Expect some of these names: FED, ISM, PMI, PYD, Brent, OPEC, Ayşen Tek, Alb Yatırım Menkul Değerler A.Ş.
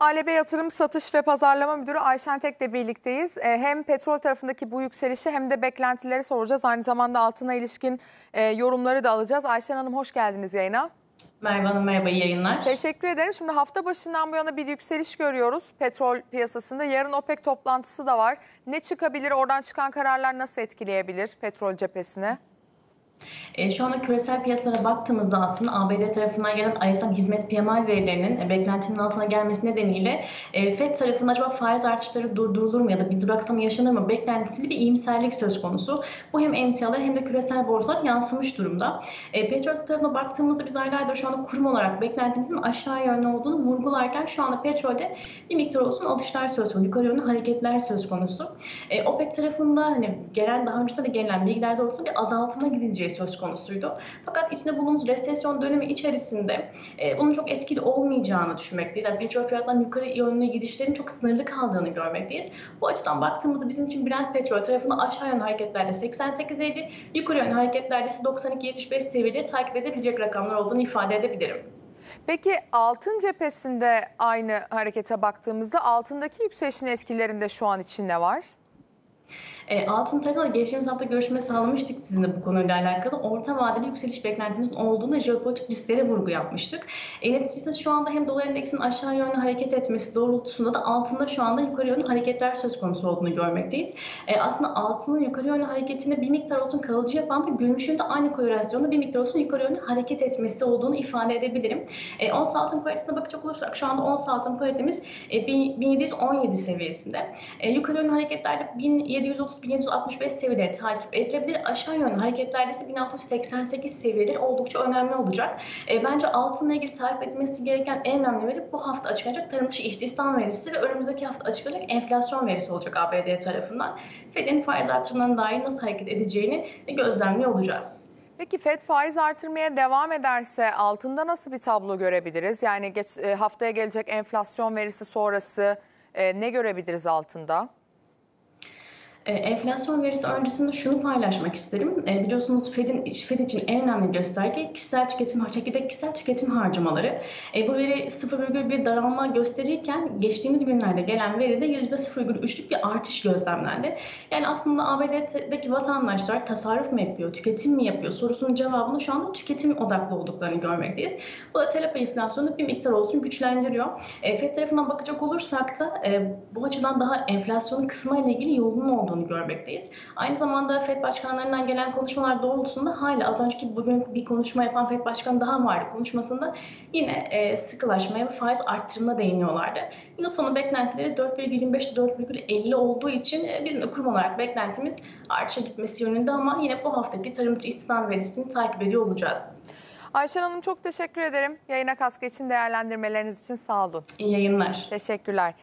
ALB Yatırım Satış ve Pazarlama Müdürü Ayşen Tek'le birlikteyiz. Hem petrol tarafındaki bu yükselişi hem de beklentileri soracağız. Aynı zamanda altına ilişkin yorumları da alacağız. Ayşen Hanım, hoş geldiniz yayına. Merhaba Hanım, merhaba, iyi yayınlar. Teşekkür ederim. Şimdi hafta başından bu yana bir yükseliş görüyoruz petrol piyasasında. Yarın OPEC toplantısı da var. Ne çıkabilir? Oradan çıkan kararlar nasıl etkileyebilir petrol cephesini? Şu anda küresel piyasalara baktığımızda aslında ABD tarafından gelen ISM hizmet PMI verilerinin beklentinin altına gelmesi nedeniyle FED tarafından acaba faiz artışları durdurulur mu ya da bir duraksama yaşanır mı beklentisiyle bir iyimserlik söz konusu. Bu hem emtialar hem de küresel borsalar yansımış durumda. Petrol tarafına baktığımızda biz aylardır şu anda kurum olarak beklentimizin aşağı yönlü olduğunu vurgularken şu anda petrolde bir miktar olsun alışlar söz konusu, yukarı yönlü hareketler söz konusu. OPEC tarafında hani gelen daha önce de gelen bilgiler doğrultusunda bir azaltına gidileceği söz konusuydu. Fakat içinde bulunduğumuz resesyon dönemi içerisinde bunun çok etkili olmayacağını düşünmekteyiz. Yani petrol fiyatlarının yukarı yönüne gidişlerin çok sınırlı kaldığını görmekteyiz. Bu açıdan baktığımızda bizim için Brent petrol tarafında aşağı yönlü hareketlerde 88'deydi. Yukarı yönlü hareketlerde ise 92-75 seviyeleri takip edebilecek rakamlar olduğunu ifade edebilirim. Peki altın cephesinde aynı harekete baktığımızda altındaki yükselişin etkilerinde şu an için ne var? Altın tarafında geçtiğimiz hafta görüşme sağlamıştık sizinle bu konuyla alakalı. Orta vadeli yükseliş beklentimizin olduğunda jeopolitik risklere vurgu yapmıştık. Neticesinde şu anda hem dolar endeksinin aşağı yönlü hareket etmesi doğrultusunda da altında şu anda yukarı yönlü hareketler söz konusu olduğunu görmekteyiz. Aslında altının yukarı yönlü hareketinde bir miktar olsun kalıcı yapan da gümüşün de aynı korelasyonda bir miktar olsun yukarı yönlü hareket etmesi olduğunu ifade edebilirim. Ons altın paritesine bakacak olursak şu anda ons altın paritemiz 1717 seviyesinde. Yukarı yönlü hareketlerde 1730 1765 seviyeleri takip edilebilir. Aşağı yönlü hareketlerde ise 1688 seviyeleri oldukça önemli olacak. Bence altınla ilgili takip edilmesi gereken en önemli veri bu hafta açıklanacak tarım dışı istihdam verisi ve önümüzdeki hafta açıklanacak enflasyon verisi olacak ABD tarafından. FED'in faiz artırımlarına dair nasıl hareket edeceğini gözlemliyor olacağız. Peki FED faiz artırmaya devam ederse altında nasıl bir tablo görebiliriz? Yani haftaya gelecek enflasyon verisi sonrası ne görebiliriz altında? Enflasyon verisi öncesinde şunu paylaşmak isterim. Biliyorsunuz FED için en önemli gösterge kişisel tüketim harcamaları. Bu veri 0,1 daralma gösterirken geçtiğimiz günlerde gelen veride %0,3'lük bir artış gözlemlendi. Yani aslında ABD'deki vatandaşlar tasarruf mu yapıyor, tüketim mi yapıyor sorusunun cevabını şu anda tüketim odaklı olduklarını görmekteyiz. Bu da talep enflasyonu bir miktar olsun güçlendiriyor. FED tarafından bakacak olursak da bu açıdan daha enflasyonun kısmıyla ilgili yolunun olduğunu görmekteyiz. Aynı zamanda FED başkanlarından gelen konuşmalar doğrultusunda hala az önceki bugün bir konuşma yapan FED başkanı daha vardı. Konuşmasında yine sıkılaşmaya ve faiz artırımına değiniyorlardı. Yıl sonu beklentileri 4,25-4,50 olduğu için bizim de kurum olarak beklentimiz artışa gitmesi yönünde ama yine bu haftaki tarım dışı istihdam verisini takip ediyor olacağız. Ayşen Hanım, çok teşekkür ederim. Yayına katkı için, değerlendirmeleriniz için sağ olun. İyi yayınlar. Teşekkürler.